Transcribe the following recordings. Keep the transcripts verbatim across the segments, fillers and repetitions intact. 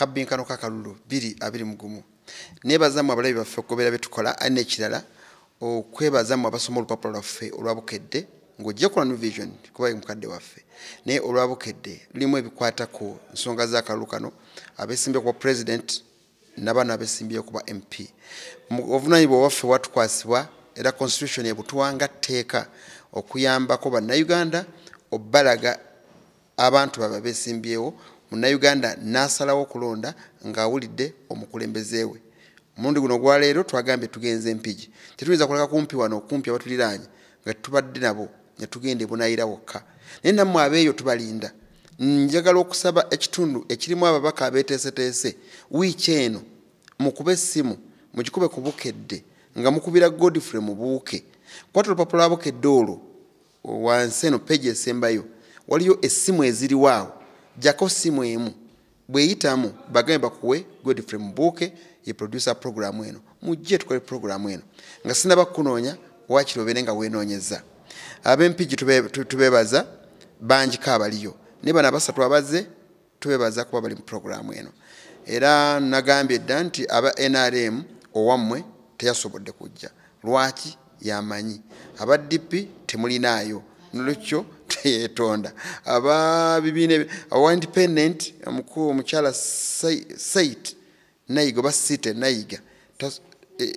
Akabbinkano k'akalulu biri abiri mugumu. Nebazamu abalabi baffe okubeera betukola ane ekirala okwebazamu abasoma olupapula lwaffe olwa Bukedde ng'oggyeko New Vision kuba mukadde waffe naye olwa Bukedde lulimu ebikwatako nsonga z'akalulu kano abeesimbye ku president n'abaana abeesimbye ku ba M P. Obuvunaanyizibwa waffe watukwasibwa era constitution ebutwanga tteeka okuyambako bannayuganda obbalaga abantu babesimbyewo munnayuganda n'asalawo okulonda ng'awulidde omukulembeze we. Mulundi guno gwa leero twagambye tugenze Mpigi. Tetuyinza kuleka kumpi wano okumpi abatuliraanye nga tubadde nabo ne tugende Bunayira wokka. Naye nammwe abeeyo tubalinda. Njagala okusaba ekitundu ekirimu ababaka abeeteeseteese wiiki eno mukuba essimu mugikube ku Bukedde nga mukubira Godfrey Mubuuke. Kwata olupapula lwa Bukedde olwo wansi eno peegi esembayo waliyo essimu eziri waawo. Jako simu emu bweyitamu bagambe bakuwe Godfrey Mubuuke ye producer programu eno mujje tukole programu eno nga sinaba kunoonya wakirobere nga wenoonyeza ab'Empigi tubebaza bangi kaabaliyo ne bana basatu abaze tubebaza kuba bali mu programu eno era nagambye dda nti aba N R M owammwe teyasobodde kujja lwaki yamanyi aba D P temulinaayo nolwekyo teyetonda aba bibine awa independent mukuu Omukyala site nayiga ba site nayiga tas, eh,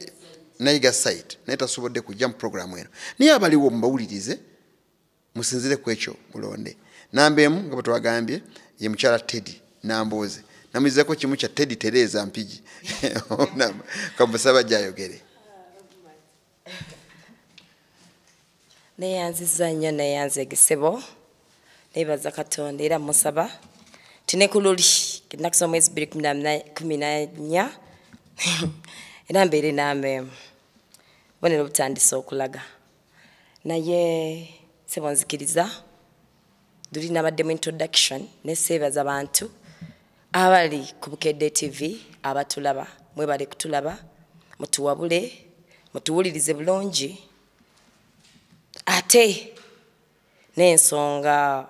nayiga site neta subode ku jam program eno ni abaliwo mbawulirize musinzire kwecho mulonde nambemu ngabato bagambye ye Mukyala Teddy Namboze namwizeko kimu kya Teddy Tereza Mpigi ona kabasaba jayogere neyanziza nnyo neyanze egisebo nebaza Katonda era musaba tinekululi kinakso mwezi bbiri kumi na nnya era mbeere nameemu bonero butandisa okulaga naye sebo nzikiriza duli nabaddemu introduction neseebaza abantu abali ku Bukedde T V abatulaba mwebale kutulaba mutuwabule mutuwulirize bulungi ate n'ensonga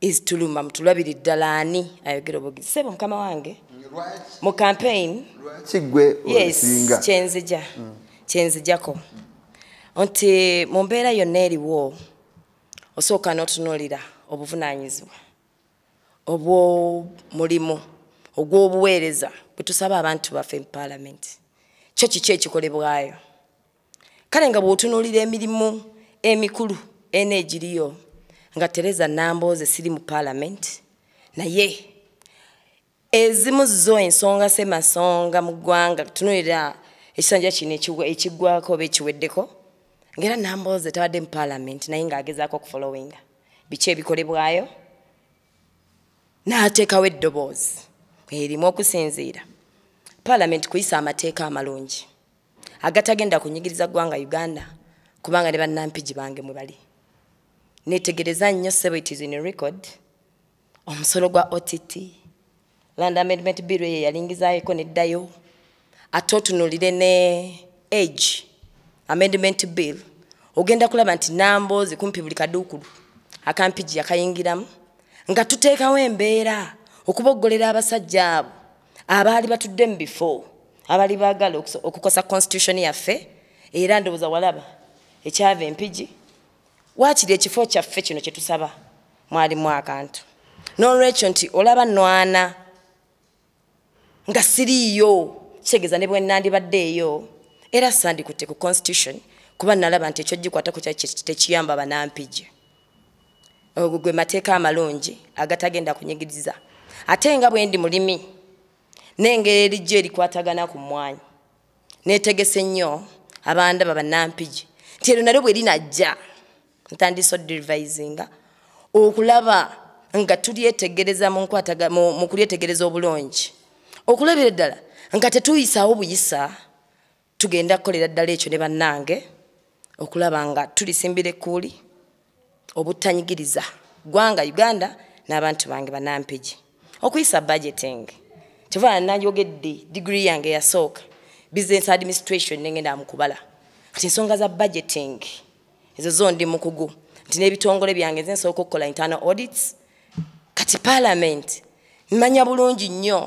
izituluma mutulabiri ddala ani ayogera obugezi sebo mukama wange mu campaign lwaki yes kyenzija mm. kyenzijako mm. nti mu mbeera yonna eriwo osooka n'otunuulira obuvunaanyizibwa obw'omulimu ogw'obuweereza bwe tusaba abantu baffe mu paalamenti kyo kiki ekikolebwayo kale nga bw'otunuulira emirimu emikulu ene ejiriyo nga Tereza Namboze siri mu parliament naye ezimu zo ensonga semasonga mu ggwanga tunulira ekisanja kino ekiggwako oba ekiweddeko ngera Namboze tabadde mu parliament naye ng'agezaako okufolowinga biki ebikolebwayo n'ateekawo eddoboozi erimu okusinziira parliament kuyisa amateeka amalungi agatagenda kunyigiriza ggwanga Uganda kubanga ne bannampigi bange mwe bali netegereza nnyo sebo it is in record omusolo gwa O T T Land Amendment Bill ye yalingizaayeko neddayo ate otunulire ne age amendment bill ogenda kulaba nti Namboze kumpi buli kaduukulu akampigi akayingiramu nga tuteekawo embeera okuboggolera abasajja abo abaali batudde mu bifo abali baagala okukosa constitution yaffe era ndowooza walaba ekyava Mpigi waakiri ekifo kyaffe kino kye tusaba mwalimu akantu n'olwekyo nti olaba nwana nga siriiyo kitegeeza ne bwe nnandibadde eyo era sandikutte ku constitution kuba nalaba nti ekyo gikwatako tekiyamba bannampigi ogo gwe mateeka amalungi agatagenda kunyigiriza ate nga bwe ndi mulimi n'engeri erijja erikwatagana ku mmwanyi neetegese nnyo abandaba bannampigi nti ero nalyo bwe linajja ntandise odirivayizinga okulaba nga tulyetegereza mu nkwataga mu kulyetegereza obulungi okulabira ddala nga tetuyisawo buyisa tugenda kukolera ddala ekyo ne bannange okulaba nga tulisimbire kuuli obutanyigiriza ggwanga Uganda n'abantu bange bannampigi okuyisa budgeting kiva nanjogedde degree yange yasooka business administration nengenda mukubala kati ensonga za budgeting ezo zondi mukugu nti n'ebitongole byange nze nsooka okukola internal audits kati parliament mmanya bulungi nnyo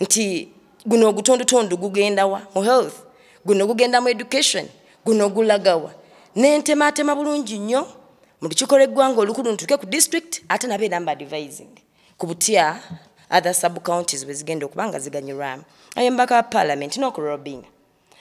nti guno gutondo tondo gugenda wa mu health, guno gugenda mu education, guno gulagawa nente mate mabulungi nnyo mu chikole gwango olukulu ntuke ku district ate nabe number devising kubutia other sub counties bezigenda okubanga ziganyirwa ayembaka parliament n'okurobinga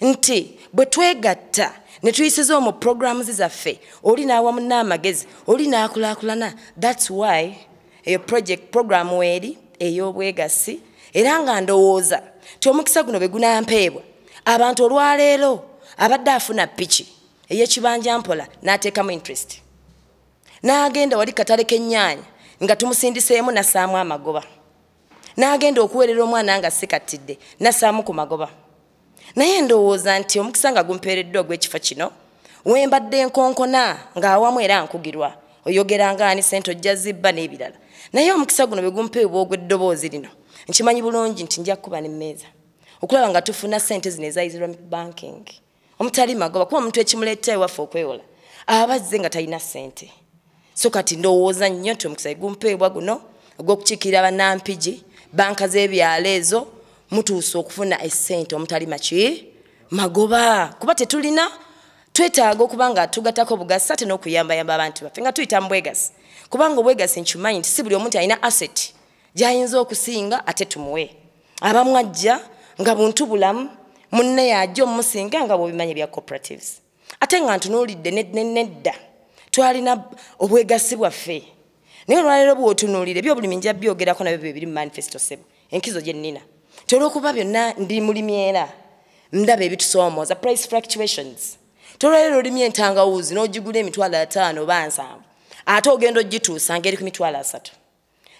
nti bwe twegatta ne tuyisiza omu programs zaffe oli n'awamu n'amagezi oli n'akulaakulana that's why eyo project program weeri ey'obwegasi era nga ndowooza ti omukisa guno bwe gunampeebwa abantu olwaleero abadde afuna piki ey'ekibanja mpola n'ateekamu interest n'agenda wali katale k'ennyaanya nga tumusindiseemu nassaamu amagoba n'agenda okuweerera omwana nga sikatidde nassaamu ku magoba naye ndowooza nti omukisa nga gumpeereddwa ogw'ekifo kino we mbadde nkonkona ng'awamu era nkugirwa oyogeranga ani ssente ojja zibba n'ebirala naye omukisa guno bwe gumpeebwa ogw'eddoboozi lino nkimanyi bulungi nti nja kukuba n'emmeeza okulaba nga tufuna ssente zino ezaayizirwa mu banking omutali magoba kuba omuntu ekimuleeta ewaffe okwewola abazze nga talina ssente so kati ndowooza nnyo nti omukisa gumpeebwa guno ogw'okukiikirira bannampigi banka z'ebyalo ezo mutuuse okufuna essente omutali maki magoba kuba tetulina twetaaga okuba nga tugatako bugasi ate n'okuyambayamba abantu baffe nga tuyita mu bwegasi kubanga obwegasi nkimanyi nti si buli omuntu alina asset gy'ayinza okusinga ate tumuwe abamu ajja nga buntu bulamu munne yajja omusinga nga bw'obimanyi bya cooperatives ate nga ntunuulidde nedda twalina obwegasi bwaffe naye olwaleero bw'otunuulira ebyobulimi nja byogerako nabyo biri mu manifesto sebo enkizo gye nnina nti olw'okuba byonna ndi mulimi era ndaba ebitusoomooza price fluctuations tolwaleero olimye entangawuzi n'ogigula emitwalo ataano oba nsanvu ate ogenda ogituusa ngeri ku mitwalo asatu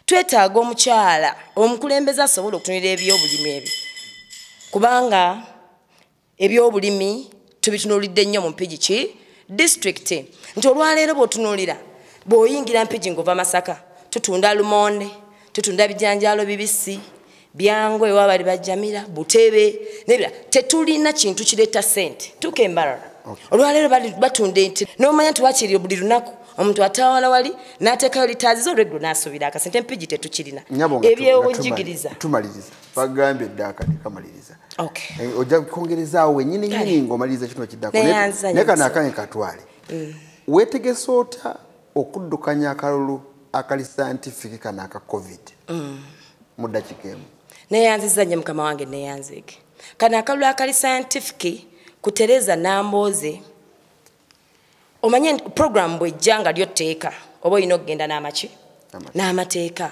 twetaaga omukyala omukulembeze asobola okutunulira ebyobulimi ebyo kubanga ebyobulimi tubitunulidde nnyo mu Mpigi ki district nti olwaleero bw'otunuulira bw'oyingira Mpigi ng'ova Masaka tutunda lumonde tutunda bijanjaalo bibisi byangu ewabali bajamira Butebe nebirala tetulina kintu kireeta ssente tukembalala olwaleero batunda ente n'omanya nti wakiri buli lunaku omuntu atawala wali n'ateekayo litaazi z'olweggulo n'asuubira akasente Mpigi tetukirina ebyewonjigiriza tumaliriza bagambye edda akade kamaliriza ojja kukongerezaawo wennyini nyini ng'omaliriza kino kiddako naye kano akanye katwale weetegesa ota okuddukanya akalulu akali scientific kana aka COVID mu ddakiika emu neeyanziza nnyo mukama wange neeyanziike kano akalulu akali scientific kutereza n'ambooze omanye program bwejja nga lyotteeka oba olina okugenda n'amaki n'amateeka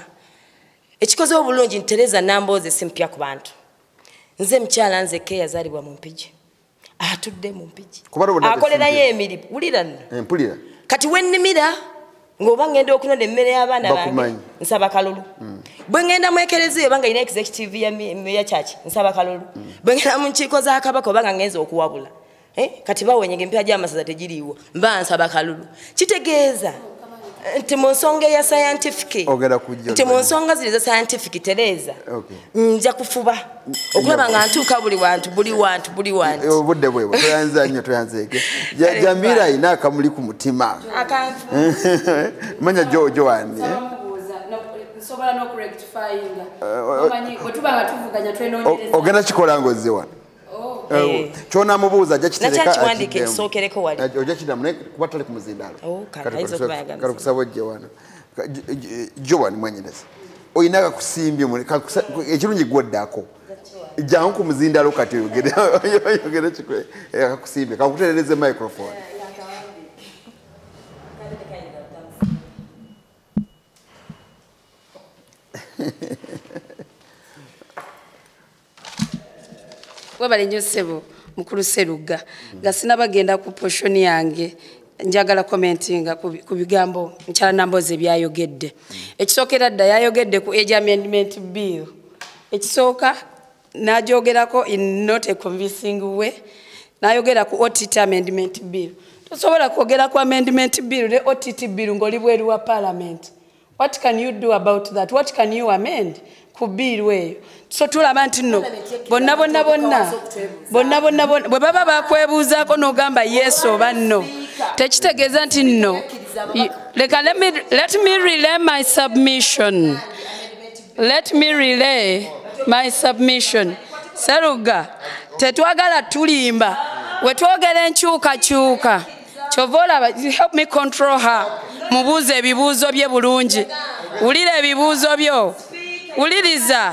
ekikoze obulungi ntereza n'ambooze si mpya ku bantu nze mukyala nzekka eyazaalibwa mu Mpigi atudde mu Mpigi akolerayo emirimu wulira nno kati wennimira ng'oba ngenda okunona emmere y'abaana bange nsaba kalulu bwe ngenda mu ekereziya oba nga yina executive ya kyaki nsaba kalulu bwe ngenda mu nkiiko z'akabaka oba nga ngenza okuwabula kati bawenyega emipiira gy'amasaza tegiriiwo mba nsaba kalulu kitegeeza nti mu nsonga eya scientific nti mu nsonga ziri eza scientific tereeza nja kufuba okulaba nga ntuuka buli wantu buli wantu buli wantu obudde bwebwe toyanza nnyo toyanzeeke jambiira ayina akamuli ku mutima manya jojo wani nsobola n'okurectifyinga omanyi bwe tuba nga tuvuganya twenoonyereza ogenda kikola ng'ozze wano chona mubuza jachitereka nacha chwandike sokereko wali ojachidam ne kubatale ku muzindalo katizo kubaga karukusabo jewana jowani mwenyeleza oyinaga kusimbye mu ekirungi gwoddako jangu ku muzindalo kati yogere yogere chikwe akakusimbye kakutereleze microphone wabale nyo sebo mukuru Sseruga nga sinabagenda ku portion yange njagala commentinga ku bigambo nkyala namboze byayogedde ekisookera dda yayogedde ku age amendment bill ekisooka najogerako in not a convincing way Nayogera ku O T T amendment bill. Tosobola kwogera ku amendment bill ne O T T bill ngoli bweru wa parliament. What can you do about that? What can you amend? Kubirwe. So tulaba nti no. Bonna bonna bonna. Bonna bonna bonna. Bwe baba bakwebuzaako n'ogamba yes oba no. Tekitegeeza nti no. Let me let me relay my submission. Let me relay my submission. Sseruga, tetwagala tulimba. Wetwogera enkyuka kyuka. Chovola, help me control her. Mubuze ebibuzo bye bulungi. Ulira ebibuzo byo. Uliriza.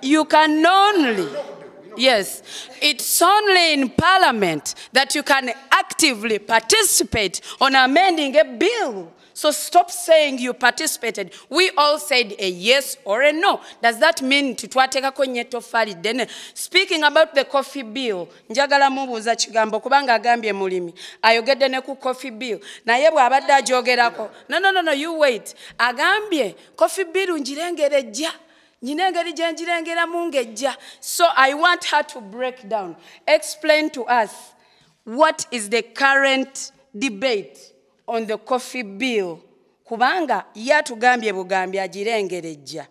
you can only Yes, it's only in Parliament that you can actively participate on amending a bill. So stop saying you participated. We all said a yes or a no. Does that mean titwatekako nyetofali dene? Speaking about the coffee bill, njagala mubuuza kigambo kubanga agambye mulimi. Ayogedde ne ku coffee bill. Naye bw'abadde ajogerako. No, no, no, no, you wait. Agambye coffee bill njirengereja. So I want her to break down. Explain to us what is the current debate on the coffee bill. Kubanga yatugambye bugambya jirengereja.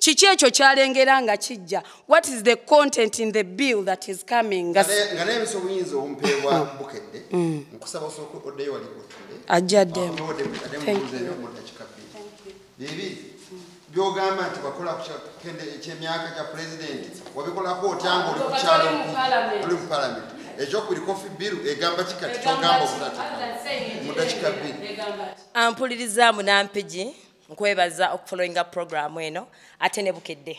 Chichi echo kyalengeranga kijja. What is the content in the bill that is coming? Thank you. Byogamba nti bakola kukende ekyemyaka kya president wabikolako otyango oli kukyalo oli mu parliament ekyokuli coffee bill egamba kikati togamba okulatika ampulirizaamu na Mpigi nkwebaza okufollowinga programu eno ate ne Bukedde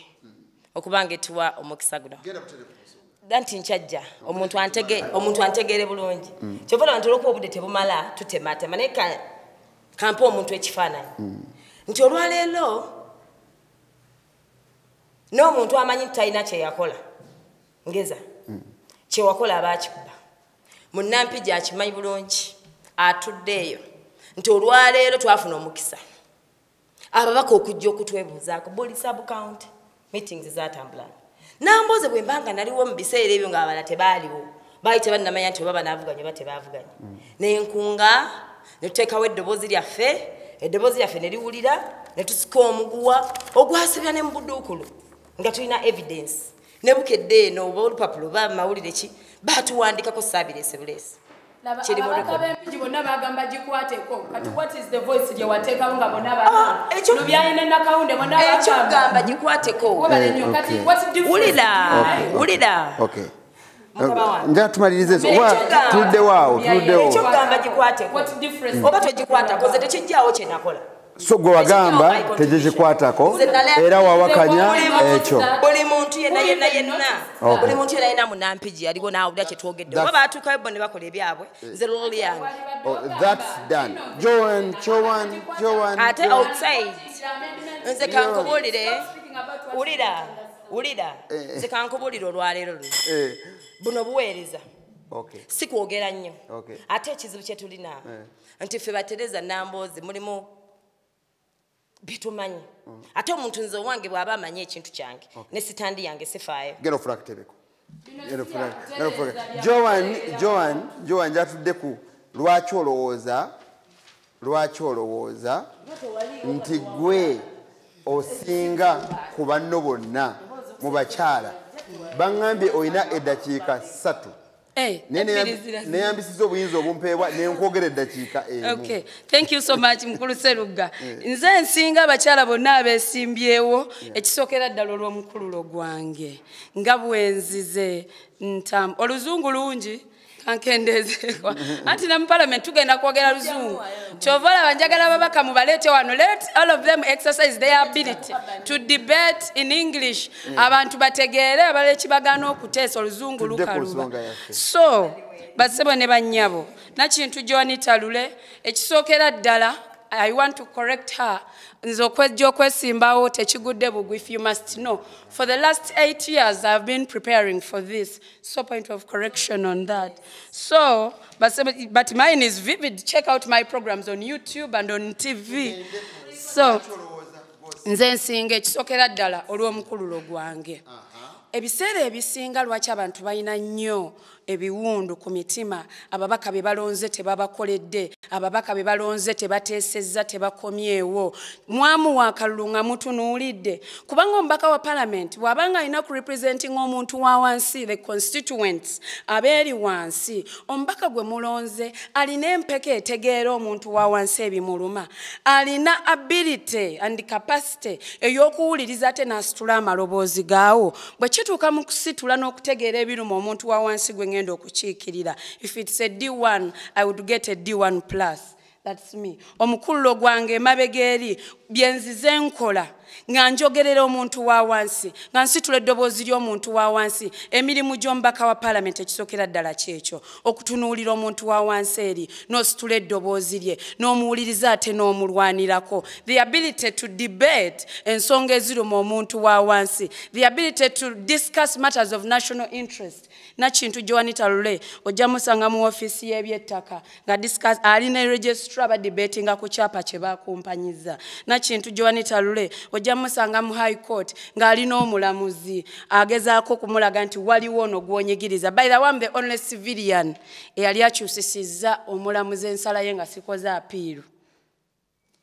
okubanga etuwa omukisa guno danti nchajja omuntu antege omuntu antegere bulungi kyovola abantu olw'obudde tebumala tutemata maneka kampo omuntu ekifaananyi nti olwaleero no muntu amanyi talina kye yakola ngeza mm. kye wakola abakikuba Munnampi akimanyi bulungi atuddeeyo nti olwaleero twafuna omukisa ababaka okujja okutwebuuzaako buli sub county meetings zaatambula namboze bwe mbanga naliwo mu biseera ebyo ng'abala tebaaliwo baali tebannamanya nti baba naavuganya oba tebaavuganya mm. n'enkunga ne tuteekawo eddoboozi lyaffe eddoboozi lyaffe ne liwulira ne tusika omuguwa ogwasibya ne mbuduukulu nga tulina evidence ne Bukedde eno oba olupapulo ba mawulire ki baatuwandikako saabirese bulesi Mpigi bonna bagamba gikwateko kati what is the voice gye wateekawo nga bonna bagamba lubyayine nakawunde bonna bagamba ekyogamba gikwateko wulira wulira nja tumalirize oba tuddewo tuddewo ekyogamba gikwateko oba togikwatako ze tekijjawo kye nakola so gwe wagamba tegikwatako era wawakanya ekyo buli muntu yenna yenna yenna buli muntu yenna yenna Munnampi aliwo naawulira kye twogedde oba baatuukayo bo ne bakola ebyabwe nze luli yange that's done joan joan joan ate outside nze kankubulire ulira ulira nze kankubulire olwaleero luno buno buweereza okay sikwogera nnyo ate ekizibu kye tulina nti ffe batereza Nambooze mulimu bitumanyi mm. ate omuntu nze wange bwaba amanye ekintu kyange okay. ne sitandi yange sifaayo gero fraktereko gero fraktereko Joan Joan Joan jatudde ku lwaki olowooza lwaki olowooza nti gwe osinga ku banno bonna mu bakyala bangambye olina eddakiika ssatu. Hey, okay, thank you so much, Mukulu Sseruga. Nze nsinga bakyala bonna abeesimbyewo ekisookera ddala olw'omukululo gwange nga bwenzize ntamu oluzungu lungi Kankendeze kwa. Ati na mparliament tugenda kwogera luzungu. Chovola banjagala babaka mubalete wano. Let all of them exercise their ability to debate in English. Abantu bategere abale kibagano okutesa luzungu lukaluba. So, basebo ne banyabo. Nakintu Joani Talule ekisokera ddala. I want to correct her. If you must know, for the last eight years, I've been preparing for this. So point of correction on that. So, but, but mine is vivid. Check out my programs on YouTube and on T V. So, ebisere ebisinga lwacha abantu balina nnyo ebiwundu ku mitima ababaka be balonze tebabakoledde ababaka be balonze tebateesezza tebakomyewo mwamu wa Akalulu mutunuulidde kubanga omubaka wa parliament wabanga alina ku representing omuntu wa wansi the constituents aberi wansi omubaka gwe mulonze alina empeke etegeera omuntu wa wansi ebimuluma alina ability and capacity ey'okuwuliriza ate n'asitula amaloboozi gaawo bwe kituuka mu kusitula n'okutegeera ebiruma omuntu wa wansi gwe ngenda okukiikirira. If it's a D one, I would get a D one plus. That's me. Omukulu gwange emabegeri byenzize nkola nga njogerera omuntu wa wansi nga nsitula eddoboozi ly'omuntu wa wansi emirimu gy'omubaka wa parliament ekisookera ddala kyekyo okutunuulira omuntu wa wansi eri n'ositula eddoboozi lye n'omuwuliriza ate n'omulwanirako the ability to debate ensonga eziruma omuntu wa wansi the ability to discuss matters of national interest nakintu Joani Talule ojja musanga mu office y'ebyettaka nga discuss alina registrar ba debatinga ku kyapa kye baakumpanyiza nakintu Joani Talule ojja musanga mu high court ng'alina omulamuzi agezaako kumulaga nti waliwo ono gw'onyigiriza by the way the only civilian eyali akyusisizza omulamuzi ensala ye nga sikoza apiiru.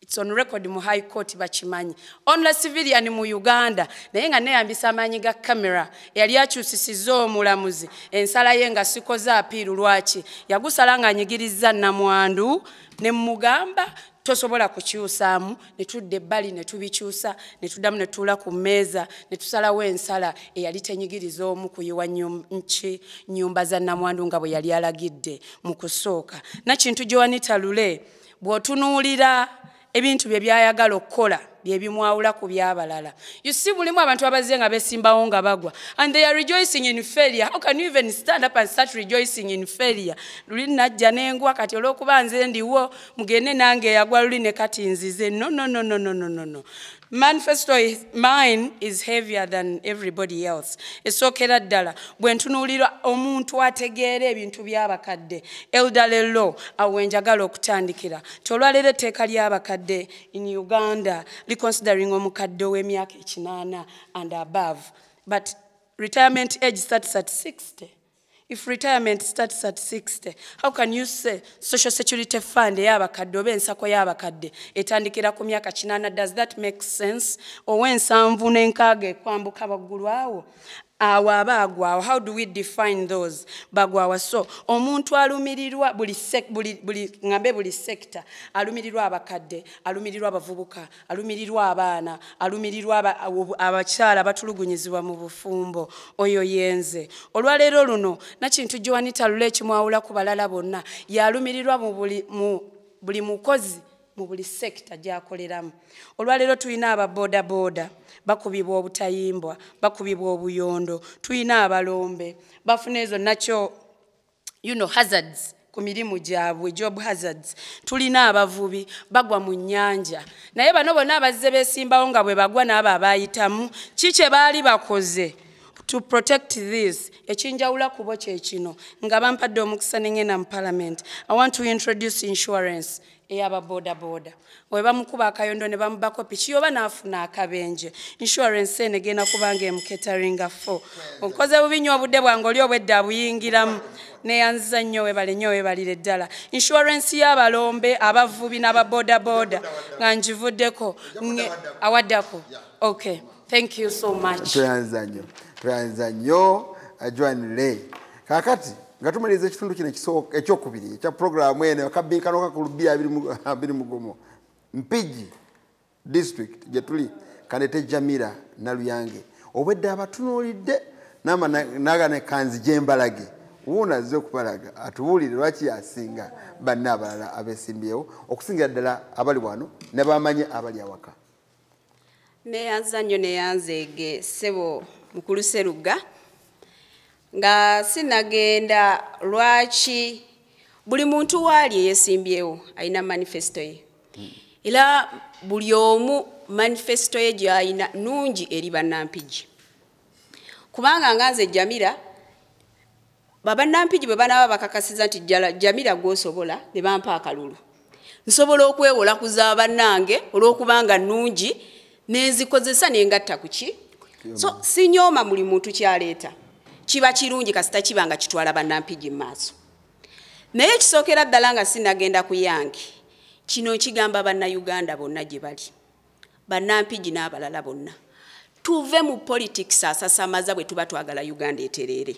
It's on record mu high court bachimanyi only civilian mu Uganda naye nga neyambisa amanyi ga kamera yali akyusisizza omulamuzi ensala ye nga sikoza apiiru lwaki yagusala nga anyigiriza namwandu ne mugamba tosobola kukyusaamu ne tudde ebbali ne tubikyusa ne tuddamu ne tuula ku mmeeza ne tusalawo ensala eyali tenyigiriza omu kuyiwa nki nnyumba za namwandu nga bwe yali alagidde mu kusooka nakintu Joani Talule bw'otunuulira ebintu bye byayagala okukola bye bimwawula ku byabalala. You see mulimu abantu abaze nga besimbawo nga bagwa and they are rejoicing in failure. How can you even stand up and start rejoicing in failure? Luli najja n'engwa kati olw'okuba nze ndiwo mugende nange eyagwa luli ne kati nzize. No, no, no, no, no, no, no. Manifesto is, mine is heavier than everybody else. Esokera ddala bwe ntunuulira omuntu ategeera ebintu by'abakadde. Elderly law awenjagala okutandikira. Tolwalera etteeka ly'abakadde in Uganda reconsidering omukadde w'emyaka eighty-nine and above. But retirement age starts at sixty. If retirement starts at sixty, how can you say social security fund eyabakadde oba ensako y'abakadde etandikira ku myaka kinana? Does that make sense? Oba ensanvu n'enkaaga ekwambuka baggulu awo awo abaagwawo. How do we define those bagwawa? So omuntu alumirirwa buli buli ngambe buli sector alumirirwa abakadde, alumirirwa abavubuka, alumirirwa abaana, alumirirwa abakyala abatulugunyizibwa mu bufumbo. Oyo yenze olwaleero luno nakintu Joani Talule kimwawula ku balala bonna yalumirirwa mu buli mu buli mukozi mu buli sekta gyakoleramu. Olwaleero tulina ababoda boda bakubibwa obutayimbwa, bakubibwa obuyondo, tulina abalombe bafuna ezo nakyo you know hazards ku mirimu gyabwe, job hazards. Tulina abavubi bagwa mu nnyanja naye bano bonna abazze beesimbawo nga bwe bagwa n'abo abayitamu ki kye baali bakoze to protect this? Echinjawula kubo kyekino nga bampadde omukisa n'engenda mu parliament. I want to introduce insurance eyaba boda boda. Weba mukuba akayondo ne bamubako pichi yoba nafuna akabenje. Insurance ene gena kubange mketaringa four. Onkoze bubinyo obudde bwangoli obwedda buyingiramu ne yanza nnyo ebale nnyo ebalire ddala. Insurance y'abalombe abavubi n'ababoda boda nga njivuddeko awaddako. Okay. Thank you so much. Tuyanza nnyo. Tuyanza nnyo ajwanire. Kakati ngatumaliza ekitundu kino ekisooka ekyokubiri ekya programu eno Akabbinkano kakulubya abiri mugomo Mpigi district jetuli kanete Jamira na Luyange obwedde abatunuulidde n'amanaga ne kanzi gy'embalage Uona zo kupalaga, atuulire lwaki asinga banna abalala abesimbyewo okusinga ddala abali wano ne bamanye abali awaka. Neyanza nnyo neyanzeege ssebo mukulu Sseruga nga sinagenda lwaki buli muntu waali yesimbyewo ayina manifesto ye. Ila buli omu manifesto ye gy'ayina nnungi eri bannampigi. Kubanga nganze Jamira Baba Nampigi bwe banaaba bakakasiza nti Jamira gw'osobola ne bampa Akalulu. Nsobola okwewola kuza bannange olw'okubanga nnungi n'enzikozesa n'engatta ku ki. So sinyooma muli muntu kyaleeta. Kiba kirungi kasita kibanga kitwala bannampigi mu maaso. Naye kisookera ddala nga sinagenda ku yange. Kino kigamba bannayuganda bonna gye bali. Bannampigi n'abalala bonna. Tuve mu politics asasamaza bwe tuba twagala Uganda eterere.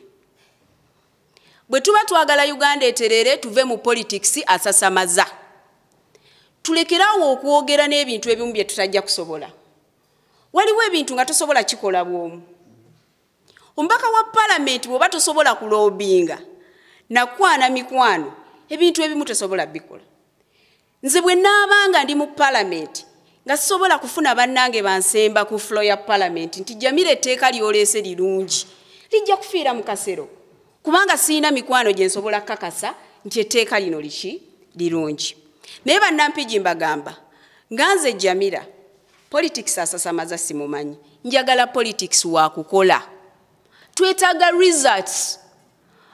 Bwe tuba twagala Uganda eterere tuve mu politics asasamaza. Tulekerawo okuwogera n'ebintu ebimu bye tutajja kusobola. Waliwo ebintu nga tosobola kikola bwomu. Omubaka wa parliament bw'oba tosobola kulobinga na kwana mikwano ebintu ebimu tosobola bikola. Nze bwe nnaabanga ndi mu parliament nga sobola kufuna bannange bansemba ku floor ya parliament nti Jamira etteeka lyolese lirungi lijja kufiira mu kasero. Kubanga sina mikwano gye nsobola kakasa nti etteeka lino liki lirungi. Naye bannampigi mbagamba nganze Jamira politics asasamaza simumanyi. Njagala politics wa kukola. Twetaaga results.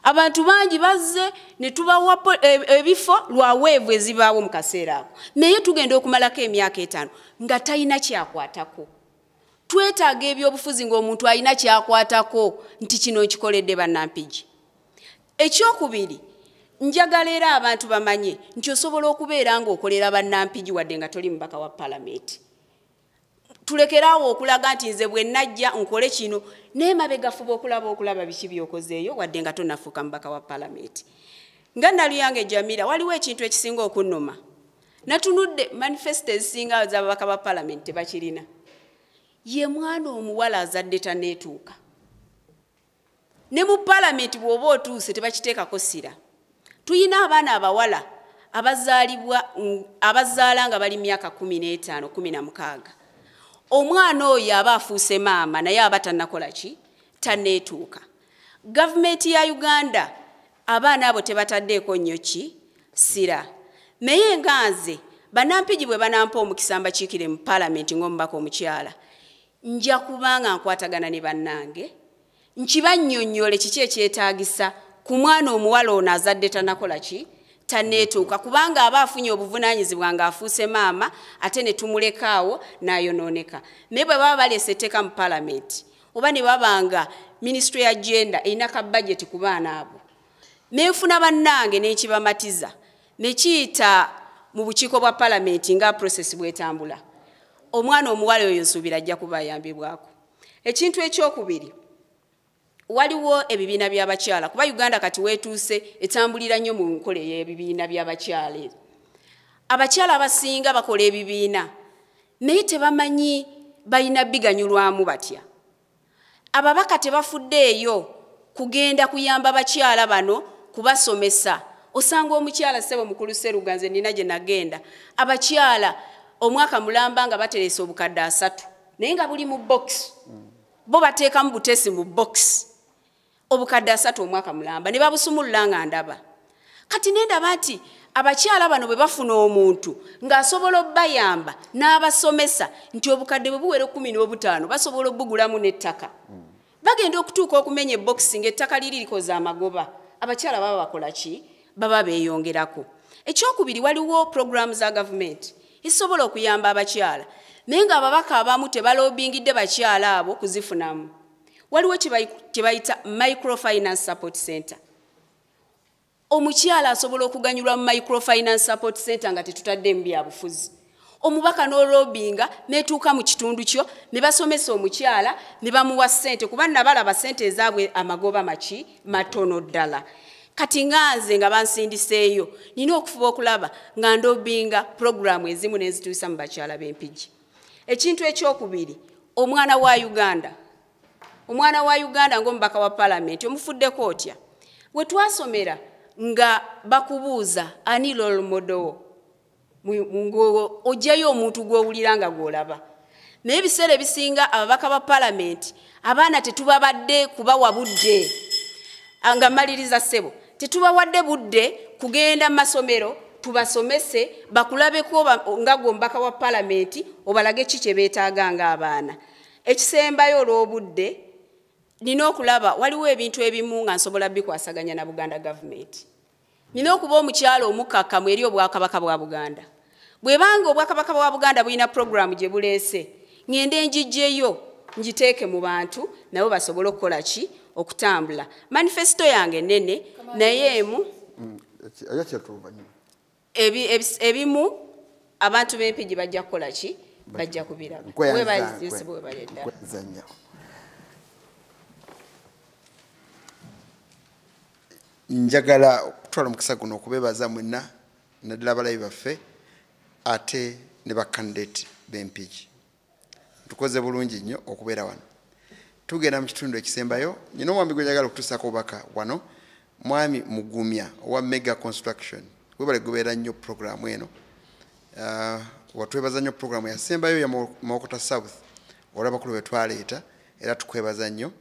Abantu bangi bazze ne tubawa ebifo lwa weevu ezibaawo mu kaseera ako. Naye tugenda okumalako emyaka etaano nga talina kyakwatako. Twetaaga ebyobufuzi ng'omuntu alina kyakwatako nti kino nkikoledde bannampigi. Ekyokubiri, njagala era abantu bamanye nti osobola okubeera ng'okolera bannampigi wadde nga toli mubaka wa palamenti. Tulekerawo okulaga nti nze bwe najja nkole kino naye mabega fuba okulaba okulaba biki byokozeeyo wadde nga tonnafuuka mubaka wa palamenti. Nga nali yange Jamira waliwo ekintu ekisinga okunnuma. Natunudde manifesto ezisinga z'ababaka ba palamenti tebakirina. Ye mwana omuwala azadde taneetuuka. Ne mu palamenti bw'oba otuuse tebakiteekako ssira. Tuyina abaana abawala abazaalibwa abazaala nga bali myaka kumi n'etaano kumi na mukaaga. Omwana oyo aba afuuse maama naye aba tannakola ki? Tanneetuuka. Gavumenti ya Uganda abaana abo tebataddeeko nnyo ki? Ssira. Naye nga nze bannampigi bwe banampa omukisa mbakiikire mu paalamenti ng'omubaka omukyala, nja kubanga nkwatagana ne bannange, nkibannyonnyole kiki ekyetaagisa ku mwana omuwala ono azadde tannakola ki? Taneetuuka. Kubanga aba afunye obuvunaanyizibwa ng'afuuse maama ate ne tumulekaawo n'ayonooneka. Naye bwe baba baleese etteeka mu paalamenti oba ne babanga minisitule ya genda erina ka bajeti ku baana abo. Neefuna bannange n'ekibamatiza ne kiyita mu bukiiko bwa paalamenti nga prosesi bw'etambula. Omwana omuwala oyo nsuubira ajja kubayambibwako. Ekintu ekyokubiri, waliwo ebibiina by'abakyala kuba Uganda kati weetuuse etambulira nnyo mu nkola y'ebibiina by'abakyala. Abakyala abasinga bakola ebibiina naye tebamanyi balina biganyulwamu batya. Ababaka tebafudde eyo kugenda kuyamba bakyala bano kubasomesa. Osanga omukyala ssebo mukulu Sseruga nze nina gye nagenda, abakyala omwaka mulamba nga baterese obukadde asatu naye nga buli mu box. Bo bateeka mu butesi mu box. Obukadde asatu omwaka mulamba ne babusumulula nga ndaba. Kati nendaba ati abakyala bano bwe bafuna omuntu ng'asobola obbayamba n'abasomesa nti obukadde bwe buwera kumi n'obutaano basobola obbugulamu n'ettaka. Bagenda okutuuka okumenya box ng'ettaka liri likoza amagoba. Abakyala baba bakola ki? Baba beeyongerako. Ekyokubiri, waliwo programu za gavumenti ezisobola okuyamba abakyala naye nga ababaka abamu tebaloobingidde bakyala abo kuzifunamu. Waliwo kye bayita microfinance support center. Omukyala asobola okuganyulwa mu microfinance support center nga tetutadde mu byabufuzi. Omubaka n'oloobinga netuuka mu kitundu kyo ne basomesa omukyala ne bamuwa ssente kuba nabalaba ssente ezaabwe amagoba maki matono ddala. Kati nganze nga bansindiseeyo nina okufuba okulaba nga ndobbinga programu ezimu n'ezituusa mu bakyala b'Empigi. Ekintu ekyokubiri, omwana wa Uganda. Omwana wa Uganda ng'omubaka wa palamenti omufuddeko otya? We twasomera nga bakubuuza ani role model mungo ojayo omuntu gwowuliranga gwolaba. Naye ebiseera ebisinga ababaka ba parliament abaana tetubabadde kubawa budde anga maliriza ssebo tetubawadde budde kugenda masomero tubasomese bakulabeko nga gombaka wa parliament obalage ki kye beetaaganga abaana. Ekisembayo olw'obudde nina okulaba waliwo ebintu ebimu nga nsobola bikwasaganya na Buganda Government. Nina okuba omukyala omukakkamu eri obwakabaka bwa Buganda. Bwe bange obwakabaka bwa Buganda bulina programu gye buleese, ngende njijjeyo njiteeke mu bantu nabo basobola okukola ki okutambula. Manifesto yange nene naye emu ebimu abantu b'Empigi bajja kukola ki bajja kubiraga. Bwe bazize bwe baledda. Njagala okutwala omukisa guno okubeebaza mwenna naddala abalayi baffe ate ne bakandidate b'Empigi. Tukoze bulungi nnyo okubeera wano. Tugenda mu kitundu ekisembayo nnina omwami gwe njagala okutuusaako obubaka wano mwami Mugumya owa Mega Construction. Webale gubeera nnyo puroguraamu eno. Watwebaza nnyo puroguraamu yasembayo ya Mawokota South olw'abakulu be twaleeta era tukwebaza nnyo.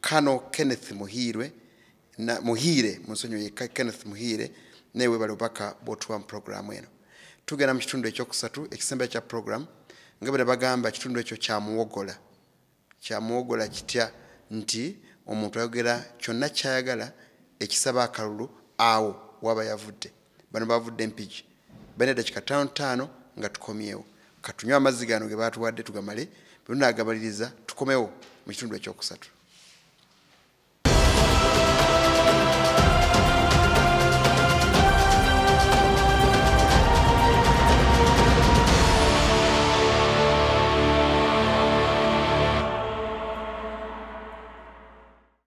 Kano Kenneth Muhirwe na Muhire musonyo ye Kenneth Muhire newe bali obubaka bw'otuwa mu programu eno. Tugenda mu kitundu ekyokusatu ekisembe kya programu nga bwe bagamba kitundu ekyo kya muwogola kya muwogola kitya nti omuntu ayogera kyonna kyayagala ekisaba akalulu awo waba yavudde bano bavudde Mpigi bene dakika ttaano ttaano nga tukomyewo katunywa amazzi gano ge baatuwadde tugamale bwe tunaagabaliriza tukomewo mu kitundu ekyokusatu.